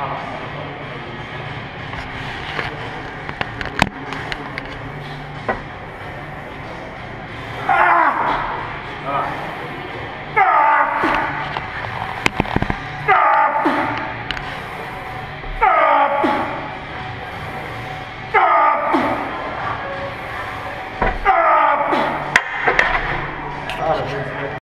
Vamos.